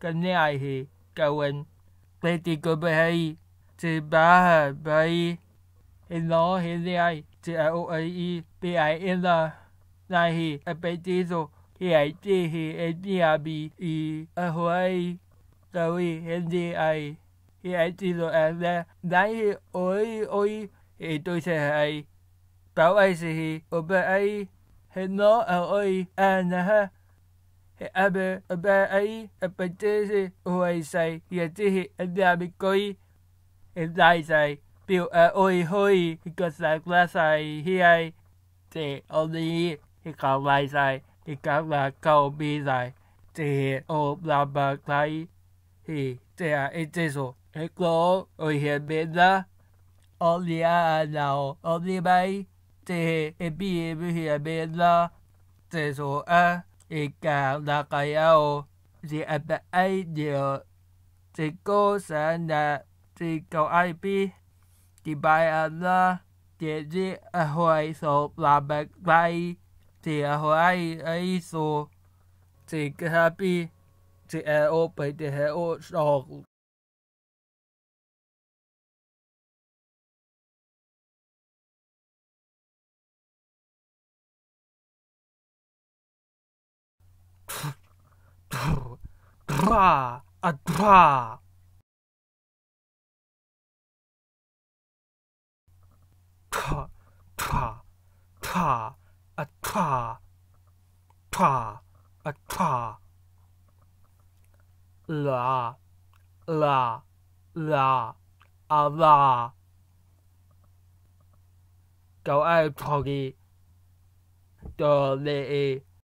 करने आए हैं। Cohen Lady Gobahay to Baha Bay in law in the eye to OAE BI in the Nahi a Bedizo EID and DRB E a Hawaii the way in the eye EIDO and the Nahi Oi Oi E Dose Bow I see Obey Hino Oi and her. Abbe obey a petese who I say, yet he and the abicoi. And I say, Bill a oi hoi, because like last I hear I say, only he can't lie, say, he can't like cow be thy. Say, oh, blah, blah, cry. He, there it is all. A claw, or he been there. Only I now, only by. Say, it be here been there. There's all a. It can like I owe the upper idea. The goals and the go IP. The by Allah, the ahoy so black by the ahoy I so. The happy, the air open the hair old song. Dra a dra tra tra tra a tra tra a tra la la la a la go out doggy do le